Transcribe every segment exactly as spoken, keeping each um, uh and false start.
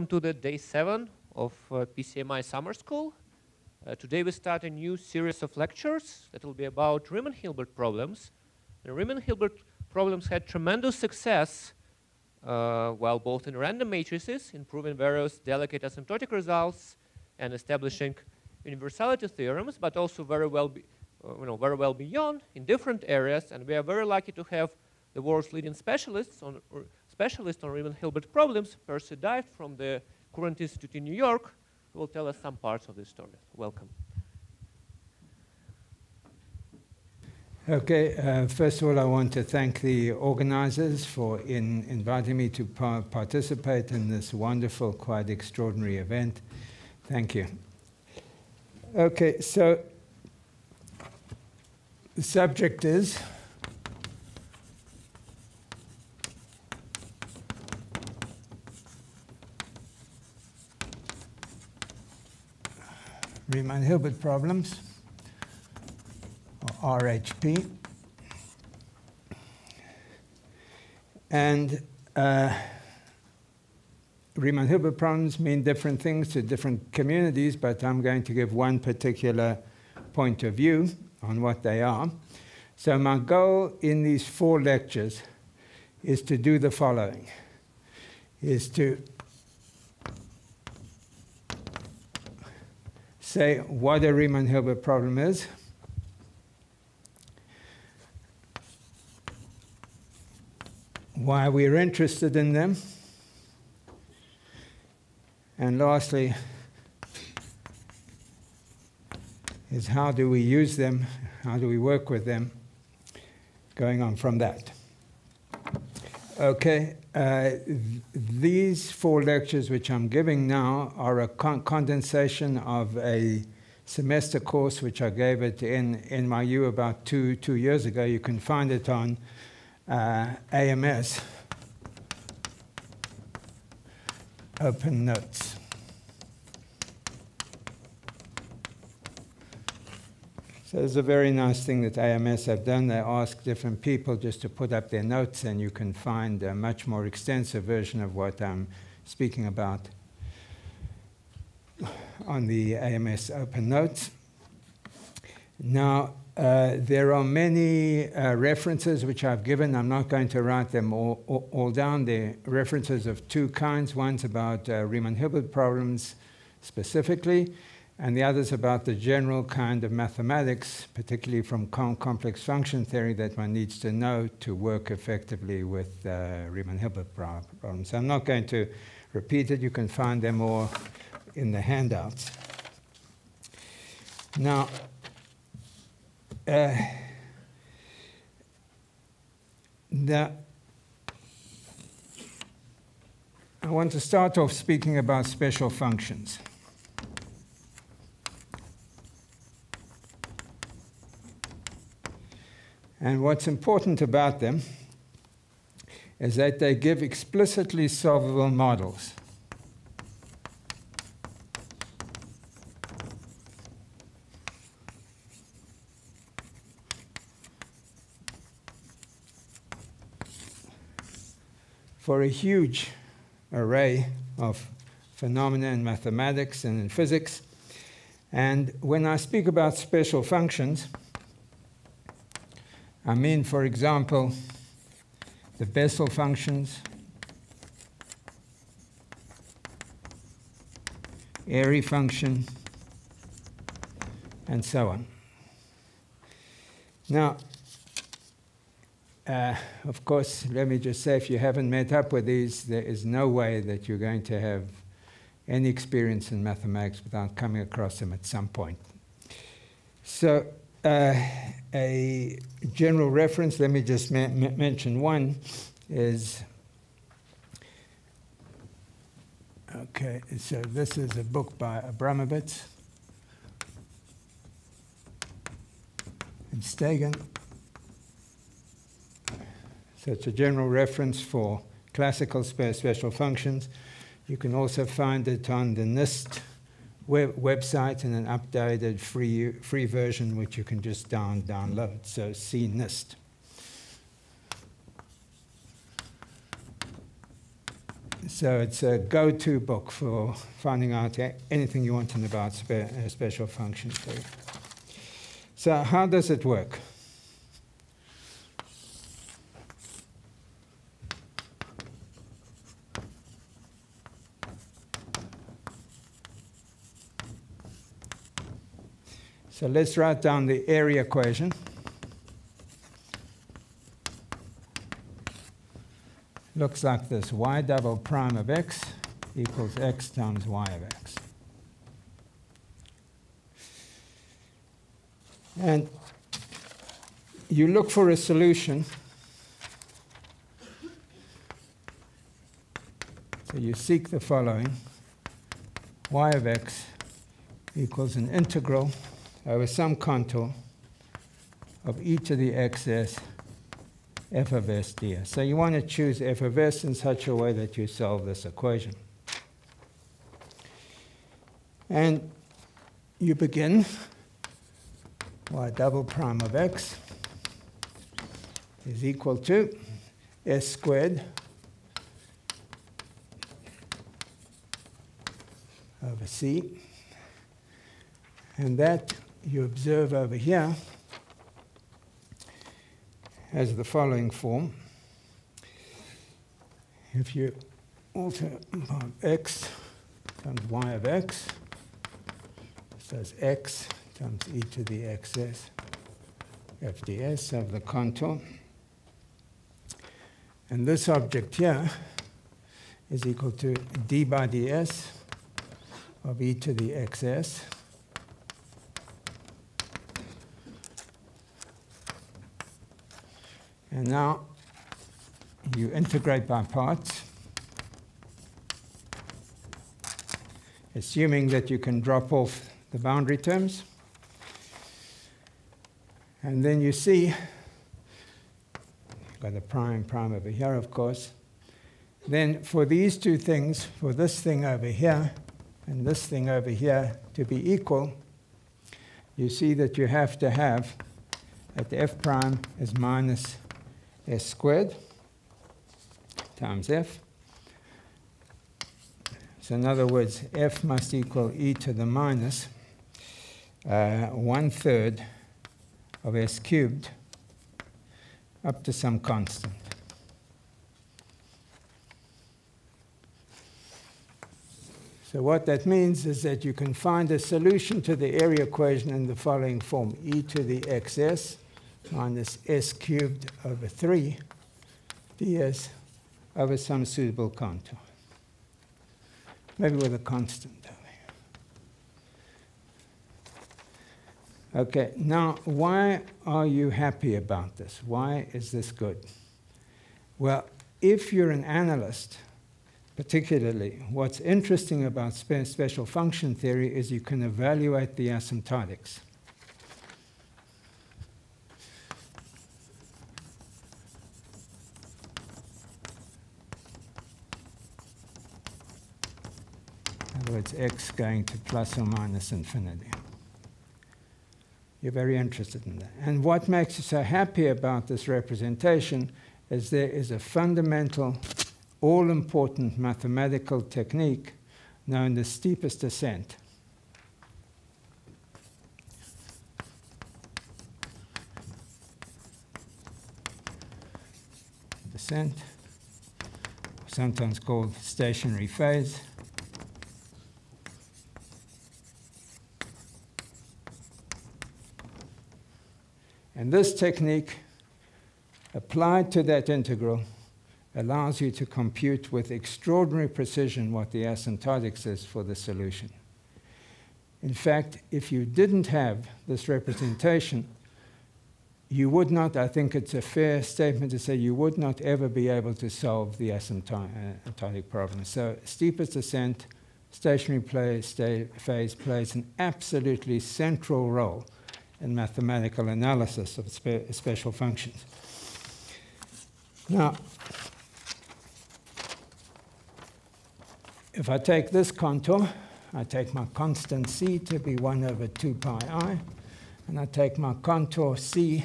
Welcome to the day seven of uh, P C M I Summer School. Uh, today we start a new series of lectures that will be about Riemann-Hilbert problems. The Riemann-Hilbert problems had tremendous success, uh, while both in random matrices, improving various delicate asymptotic results and establishing universality theorems, but also very well, be, uh, you know, very well beyond in different areas. And we are very lucky to have the world's leading specialists on. Specialist on Riemann-Hilbert problems, Percy Deift from the Courant Institute in New York, who will tell us some parts of this story. Welcome. Okay, uh, first of all, I want to thank the organizers for in inviting me to par participate in this wonderful, quite extraordinary event. Thank you. Okay, so the subject is Riemann-Hilbert problems, or R H P. And uh, Riemann-Hilbert problems mean different things to different communities, but I'm going to give one particular point of view on what they are. So my goal in these four lectures is to do the following, is to say what a Riemann-Hilbert problem is, why we're interested in them, and lastly is how do we use them, how do we work with them, going on from that. Okay, uh, th these four lectures which I'm giving now are a con condensation of a semester course which I gave at N Y U about two, two years ago. You can find it on uh, A M S, Open Notes. So it's a very nice thing that A M S have done. They ask different people just to put up their notes, and you can find a much more extensive version of what I'm speaking about on the A M S Open Notes. Now, uh, there are many uh, references which I've given. I'm not going to write them all, all, all down. They're references of two kinds. One's about uh, Riemann-Hilbert problems specifically, and the others about the general kind of mathematics, particularly from com complex function theory, that one needs to know to work effectively with uh, Riemann-Hilbert problems. So I'm not going to repeat it. You can find them all in the handouts. Now, uh, the I want to start off speaking about special functions. And what's important about them is that they give explicitly solvable models. For a huge array of phenomena in mathematics and in physics. And when I speak about special functions, I mean, for example, the Bessel functions, Airy function, and so on. Now, uh, of course, let me just say, if you haven't met up with these, there is no way that you're going to have any experience in mathematics without coming across them at some point. So, Uh, a general reference, let me just ma ma mention one, is, okay, so this is a book by Abramowitz and Stegun. So it's a general reference for classical spe special functions. You can also find it on the NIST Web website and an updated free free version which you can just down download. So see NIST. So it's a go-to book for finding out anything you want to know about spe special function theory. So how does it work? So let's write down the Airy equation. Looks like this: y double prime of x equals x times y of x. And you look for a solution. So you seek the following: y of x equals an integral over some contour of e to the x's f of s ds. So you want to choose f of s in such a way that you solve this equation. And you begin y double prime of x is equal to s squared over c. And that you observe over here has the following form. If you alter x times y of x, so it's x times e to the xs f ds of the contour. And this object here is equal to d by ds of e to the xs . And now you integrate by parts, assuming that you can drop off the boundary terms. And then you see, you've got the prime, prime over here, of course. Then for these two things, for this thing over here and this thing over here to be equal, you see that you have to have at f prime is minus s squared times f. So in other words, f must equal e to the minus uh, one-third of s cubed up to some constant. So what that means is that you can find a solution to the Airy equation in the following form: e to the xs minus s cubed over three ds over some suitable contour, maybe with a constant. Okay, now why are you happy about this? Why is this good? Well, if you're an analyst, particularly, what's interesting about spe special function theory is you can evaluate the asymptotics. It's x going to plus or minus infinity. You're very interested in that. And what makes you so happy about this representation is there is a fundamental, all-important mathematical technique known as steepest ascent. Descent, sometimes called stationary phase. And this technique, applied to that integral, allows you to compute with extraordinary precision what the asymptotics is for the solution. In fact, if you didn't have this representation, you would not, I think it's a fair statement to say, you would not ever be able to solve the asymptotic problem. So steepest ascent, stationary play, sta phase plays an absolutely central role in mathematical analysis of spe special functions. Now, if I take this contour, I take my constant c to be one over two pi I, and I take my contour c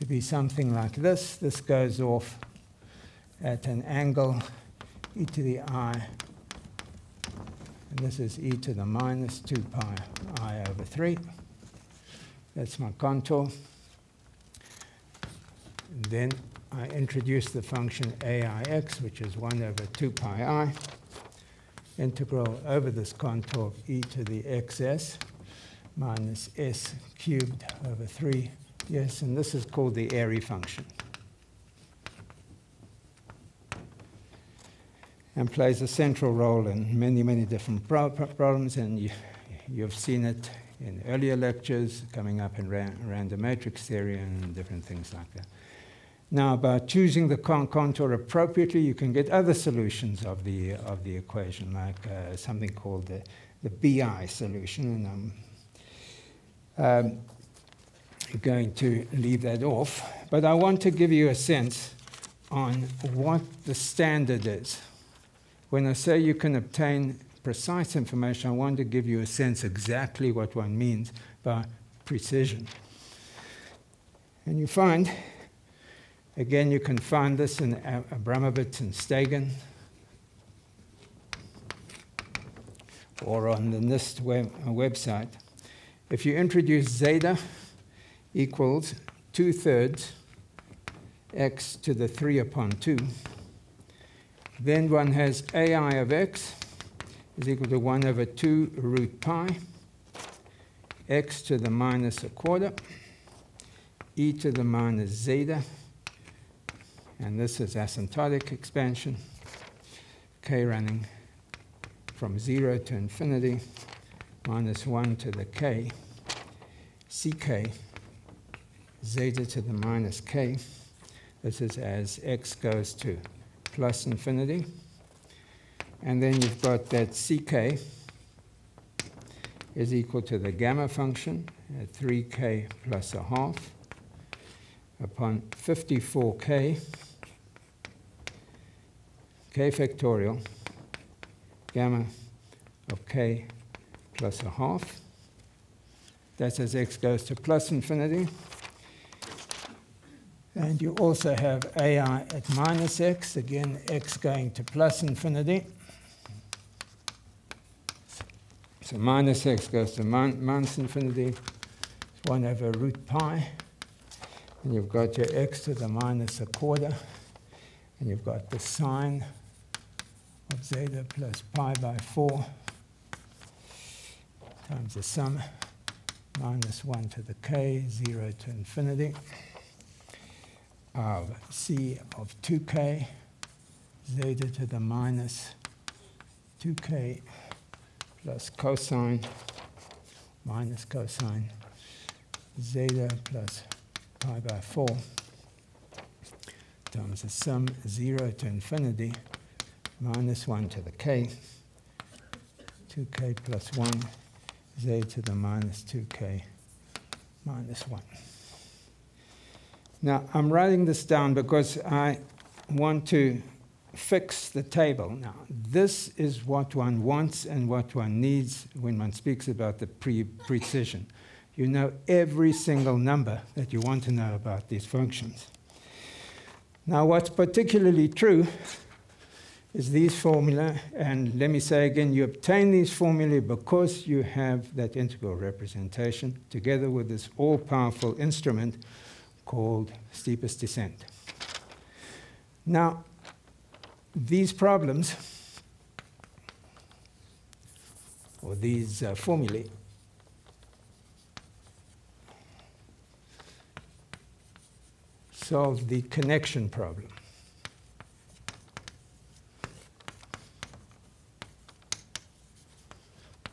to be something like this. This goes off at an angle e to the I, and this is e to the minus two pi I over three. That's my contour. And then I introduce the function A I x, which is one over two pi I, integral over this contour of e to the xs minus s cubed over three. Yes, and this is called the Airy function, and plays a central role in many, many different pro problems. And you, you've seen it in earlier lectures, coming up in ra random matrix theory and different things like that. Now, by choosing the con contour appropriately, you can get other solutions of the, of the equation, like uh, something called the, the B I solution. And I'm um, going to leave that off. But I want to give you a sense on what the standard is. When I say you can obtain precise information, I want to give you a sense exactly what one means by precision. And you find, again, you can find this in Abramowitz and Stegun, or on the NIST web, uh, website. If you introduce zeta equals two-thirds x to the three upon two, then one has A I of x is equal to one over two root pi x to the minus a quarter e to the minus zeta, and this is asymptotic expansion, k running from zero to infinity, minus one to the k, ck, zeta to the minus k. This is as x goes to plus infinity. And then you've got that ck is equal to the gamma function at three k plus a half upon fifty-four k, k factorial, gamma of k plus a half. That's as x goes to plus infinity. And you also have A I at minus x, again, x going to plus infinity. So minus x goes to min minus infinity, one over root pi. And you've got your x to the minus a quarter. And you've got the sine of zeta plus pi by four times the sum, minus one to the k, zero to infinity, of c of two k, zeta to the minus two k plus cosine, minus cosine, zeta plus pi by four times the sum zero to infinity, minus one to the k, two k plus one, zeta to the minus two k minus one. Now, I'm writing this down because I want to fix the table. Now, this is what one wants and what one needs when one speaks about the pre precision. You know every single number that you want to know about these functions. Now, what's particularly true is these formula. And let me say again, you obtain these formulae because you have that integral representation together with this all-powerful instrument called steepest descent. Now, these problems, or these uh, formulae, solve the connection problem.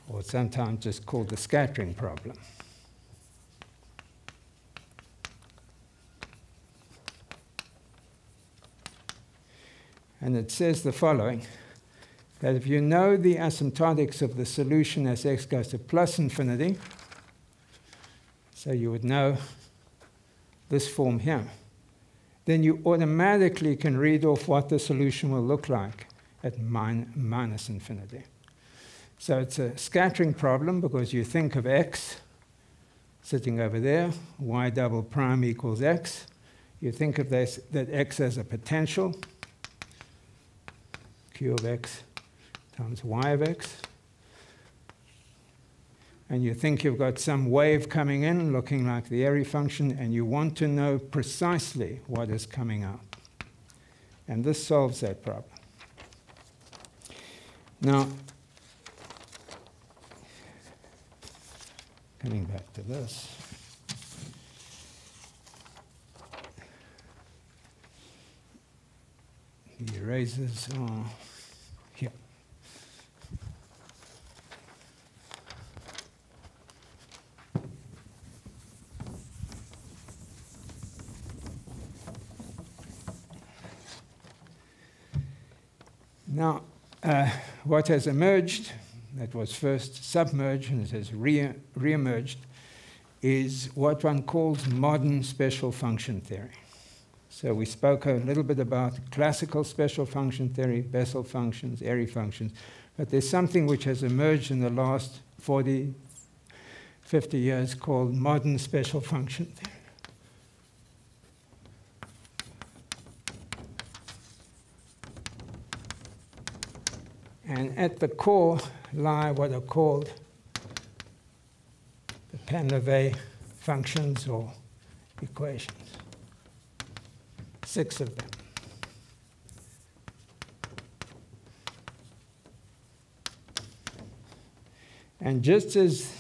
Or sometimes just called the scattering problem. And it says the following, that if you know the asymptotics of the solution as x goes to plus infinity, so you would know this form here, then you automatically can read off what the solution will look like at min minus infinity. So it's a scattering problem because you think of x sitting over there, y double prime equals x. You think of this, that x as a potential, q of x times y of x. And you think you've got some wave coming in looking like the Airy function, and you want to know precisely what is coming out. And this solves that problem. Now, coming back to this. The erasers are here. Now, uh, what has emerged, that was first submerged and it has re- re-emerged, is what one calls modern special function theory. So we spoke a little bit about classical special function theory, Bessel functions, Airy functions, but there's something which has emerged in the last forty, fifty years called modern special function theory. And at the core lie what are called the Painlevé functions or equations. Six of them. And just as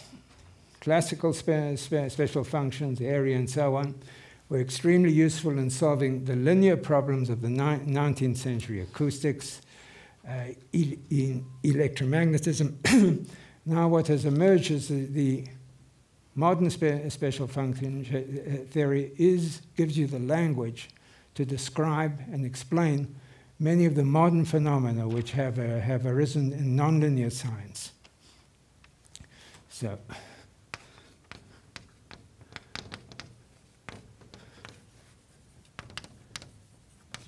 classical spe spe special functions, Airy and so on, were extremely useful in solving the linear problems of the nineteenth century acoustics, uh, e in electromagnetism, now what has emerged is the, the modern spe special function theory is, gives you the language to describe and explain many of the modern phenomena which have, uh, have arisen in nonlinear science. So,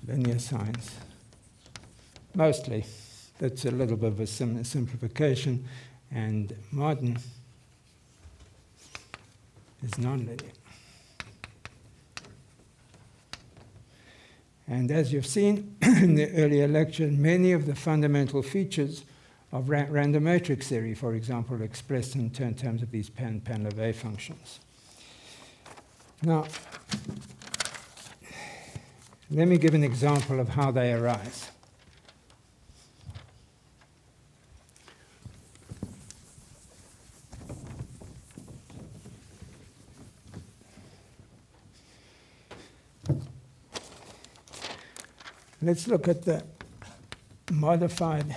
linear science, mostly. That's a little bit of a sim simplification, and modern is nonlinear. And as you've seen in the earlier lecture, many of the fundamental features of ra random matrix theory, for example, are expressed in terms of these Painlevé functions. Now, let me give an example of how they arise. Let's look at the modified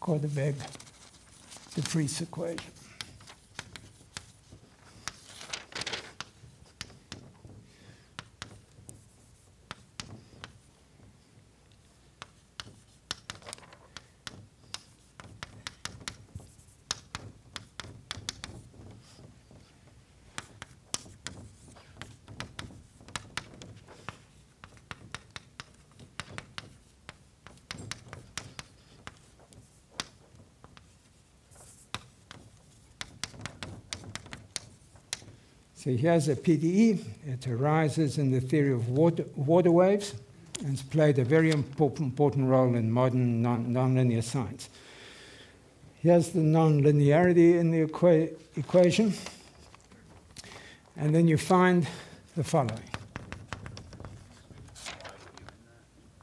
Korteweg-de Vries equation. So here's a P D E. It arises in the theory of water, water waves, and it's played a very important, important role in modern non, nonlinear science. Here's the nonlinearity in the equa equation. And then you find the following.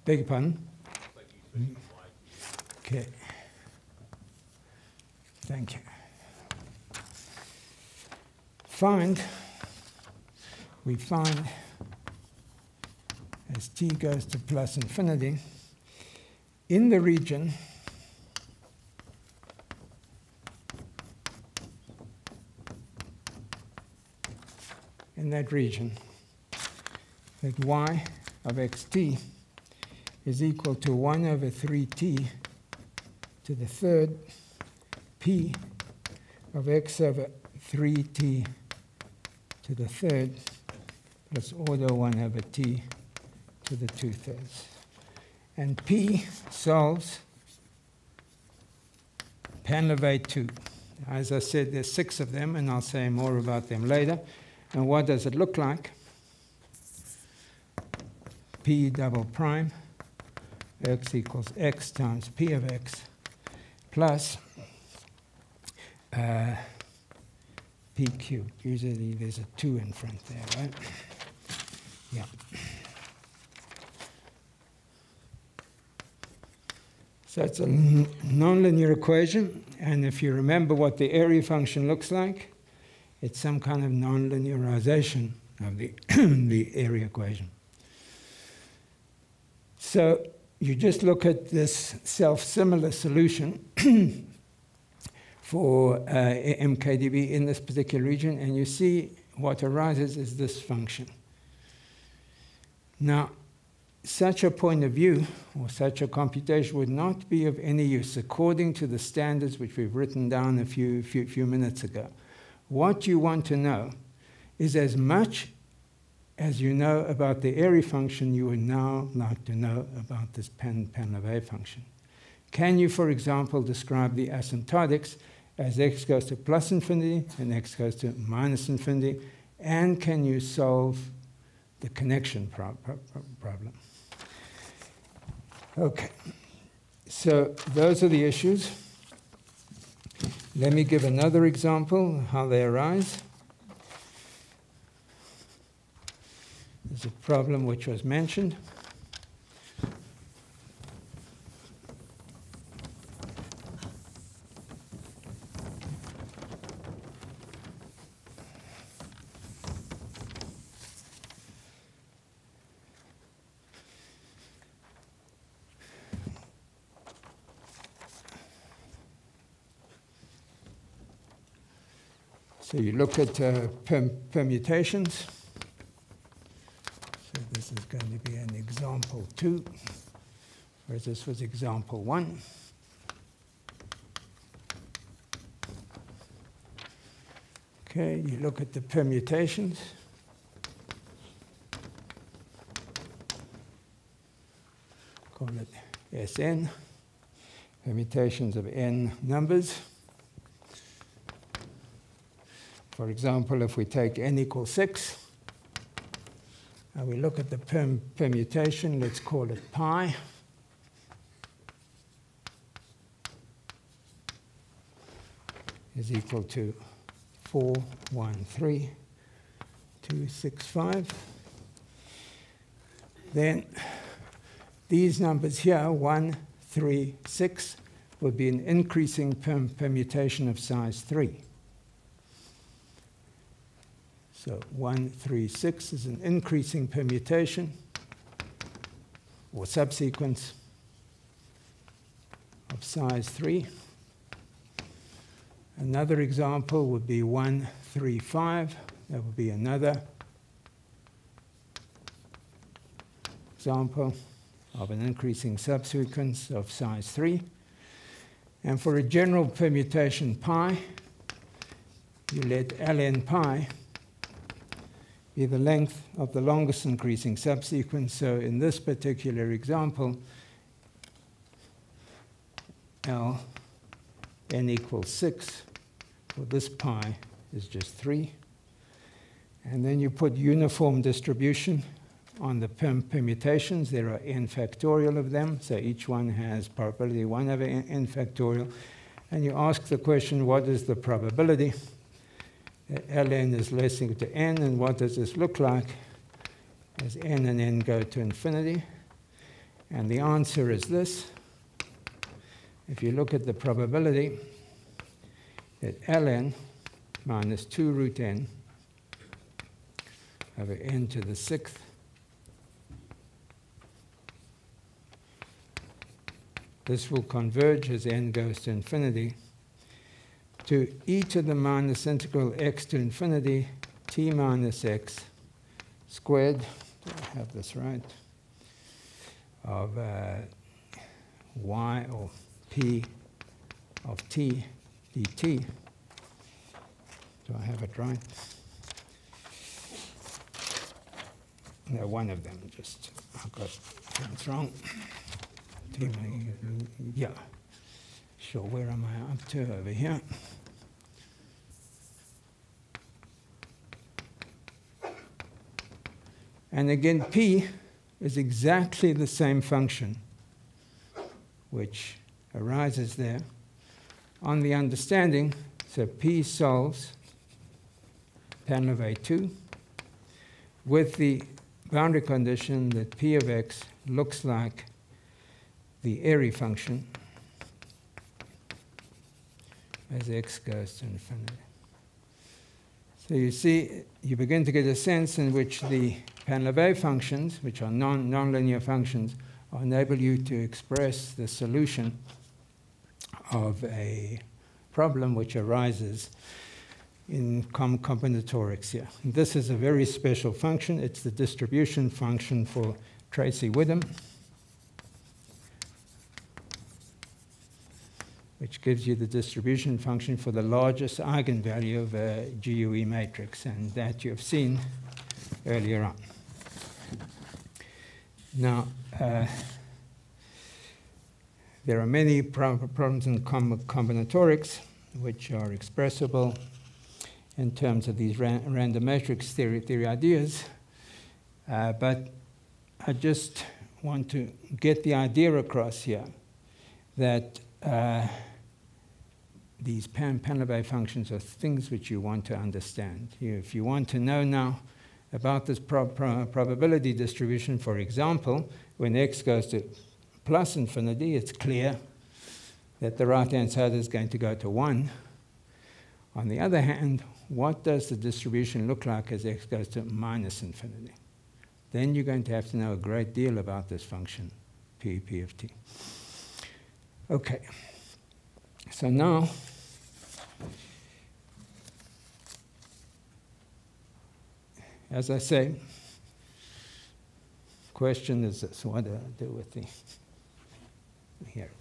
Beg your pardon? Okay. Thank you. Find. We find, as t goes to plus infinity, in the region in that region that y of xt is equal to one over three t to the third p of x over three t to the third plus order one over t to the two-thirds. And P solves Painlevé two. As I said, there's six of them, and I'll say more about them later. And what does it look like? P double prime x equals x times p of x plus uh, p cubed. Usually there's a two in front there, right? Yeah. So it's a nonlinear equation. And if you remember what the Airy function looks like, it's some kind of nonlinearization of the, the Airy equation. So you just look at this self-similar solution for uh, M K d V in this particular region, and you see what arises is this function. Now, such a point of view, or such a computation, would not be of any use according to the standards which we've written down a few, few, few minutes ago. What you want to know is as much as you know about the Airy function, you would now like to know about this Painlevé function. Can you, for example, describe the asymptotics as x goes to plus infinity and x goes to minus infinity? And can you solve the connection pro pro problem? Okay, so those are the issues. Let me give another example how they arise. There's a problem which was mentioned. So you look at uh, perm permutations. So this is going to be an example two, whereas this was example one. Okay, you look at the permutations. Call it S N, permutations of n numbers. For example, if we take n equals six, and we look at the perm permutation, let's call it pi. Is equal to four, one, three, two, six, five. Then these numbers here, one, three, six, would be an increasing perm permutation of size three. So one, three, six is an increasing permutation or subsequence of size three. Another example would be one, three, five. That would be another example of an increasing subsequence of size three. And for a general permutation pi, you let ln pi be the length of the longest increasing subsequence. So in this particular example, L n equals six, well, this pi is just three. And then you put uniform distribution on the perm permutations. There are n factorial of them, so each one has probability one over n factorial. And you ask the question, what is the probability Ln is less equal to n, and what does this look like as n and n go to infinity? And the answer is this. If you look at the probability that Ln minus two root n over n to the sixth this will converge as n goes to infinity to e to the minus integral x to infinity t minus x squared, do I have this right, of uh, y or p of t dt. Do I have it right? No, one of them just, I've got things wrong. Yeah. Sure, where am I up to over here? And again, p is exactly the same function which arises there, on the understanding that P solves Painlevé two with the boundary condition that P of x looks like the Airy function as x goes to infinity. So you see, you begin to get a sense in which the Painlevé functions, which are non nonlinear functions, enable you to express the solution of a problem which arises in com combinatorics here. And this is a very special function. It's the distribution function for Tracy Widom, which gives you the distribution function for the largest eigenvalue of a G U E matrix, and that you have seen earlier on. Now, uh, there are many pro problems in com combinatorics which are expressible in terms of these ran random matrix theory, theory ideas, uh, but I just want to get the idea across here that uh, these Painlevé functions are things which you want to understand. You, if you want to know now about this pro pro probability distribution, for example, when x goes to plus infinity, it's clear that the right-hand side is going to go to one. On the other hand, what does the distribution look like as x goes to minus infinity? Then you're going to have to know a great deal about this function, p, p of t. Okay, so now as I say, question is this: what do I do with the here?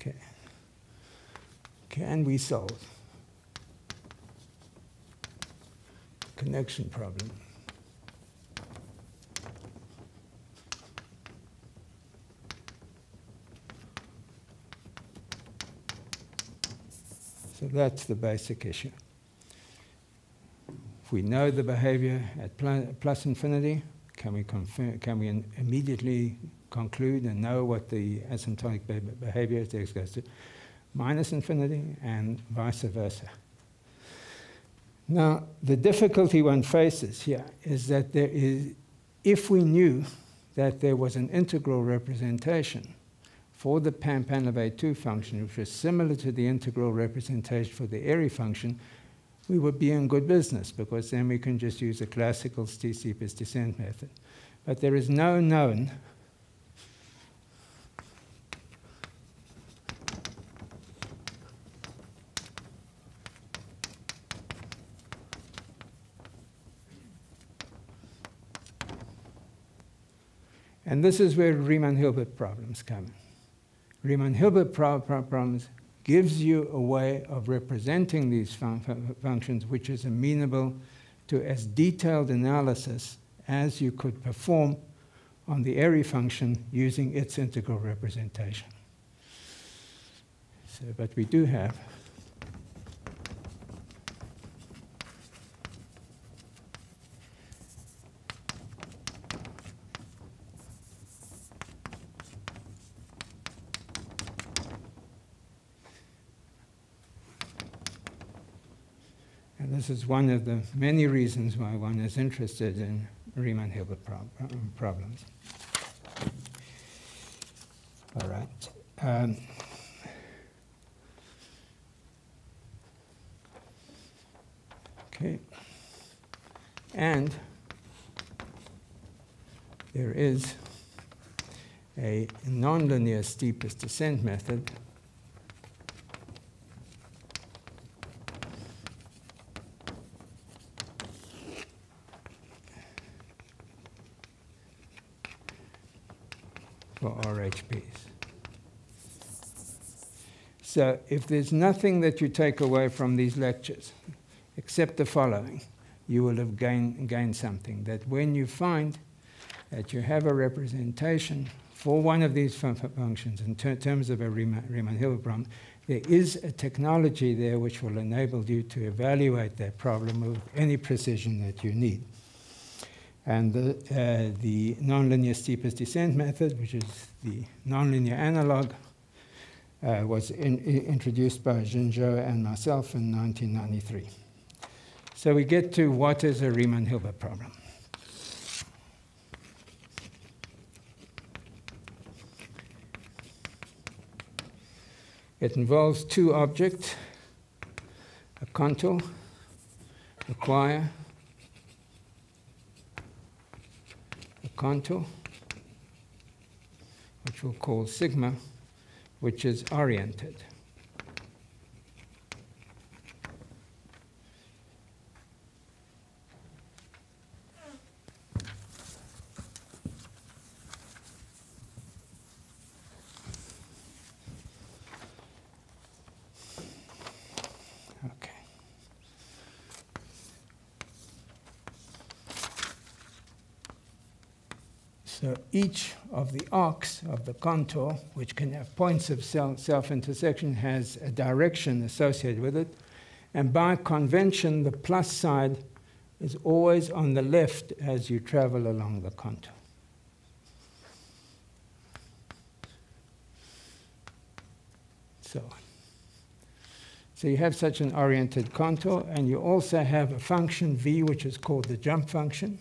Okay. Can we solve connection problem . So that's the basic issue. If we know the behavior at pl plus infinity, can we confirm, can we immediately conclude and know what the asymptotic be behavior at x goes to minus infinity, and vice versa. Now, the difficulty one faces here is that there is, if we knew that there was an integral representation for the Painlevé two function, which was similar to the integral representation for the Airy function, we would be in good business, because then we can just use a classical steepest descent method. But there is no known . And this is where Riemann-Hilbert problems come in. Riemann-Hilbert pro pro problems gives you a way of representing these fun fun functions which is amenable to as detailed analysis as you could perform on the Airy function using its integral representation. So, but we do have . This is one of the many reasons why one is interested in Riemann-Hilbert prob problems. All right. Um, okay. And there is a nonlinear steepest descent method for R H Ps. So if there's nothing that you take away from these lectures except the following, you will have gained gained something, that when you find that you have a representation for one of these functions in ter terms of a Riemann-Hilbert, there is a technology there which will enable you to evaluate that problem with any precision that you need. And the, uh, the nonlinear steepest descent method, which is the nonlinear analog, uh, was in, in introduced by Xin Zhou and myself in nineteen ninety-three. So we get to what is a Riemann-Hilbert problem. It involves two objects, a contour, a choir, a contour, which we'll call sigma, which is oriented. So each of the arcs of the contour, which can have points of self-intersection, has a direction associated with it. And by convention, the plus side is always on the left as you travel along the contour. So, so you have such an oriented contour, and you also have a function v, which is called the jump function.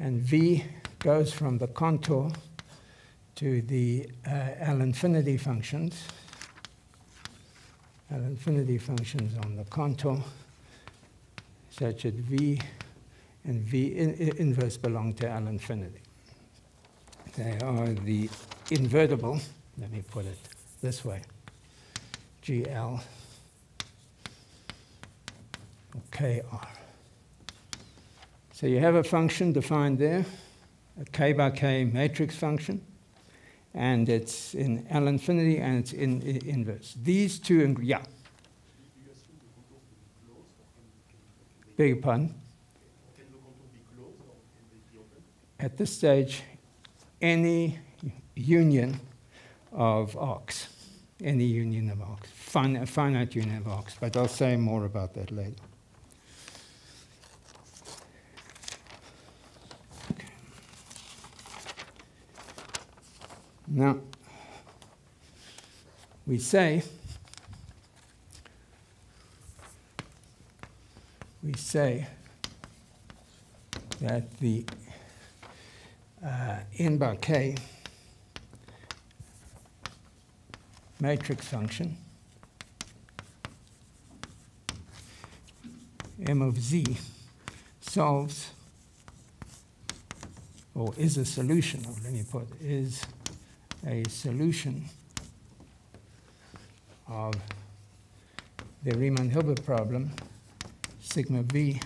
And V goes from the contour to the uh, L infinity functions. L infinity functions on the contour, such that V and V in inverse belong to L infinity. They are the invertible, let me put it this way, G L or K R. So you have a function defined there, a k by k matrix function, and it's in L infinity and it's in, in inverse. These two, in, yeah. Beg your pardon? Can the contour be closed or can they be open? At this stage, any union of arcs, any union of arcs, fin a finite union of arcs, but I'll say more about that later. Now, we say, we say that the uh, n by k matrix function m of z solves, or is a solution, or let me put is a solution of the Riemann-Hilbert problem, sigma v